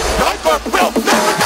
Sniper will never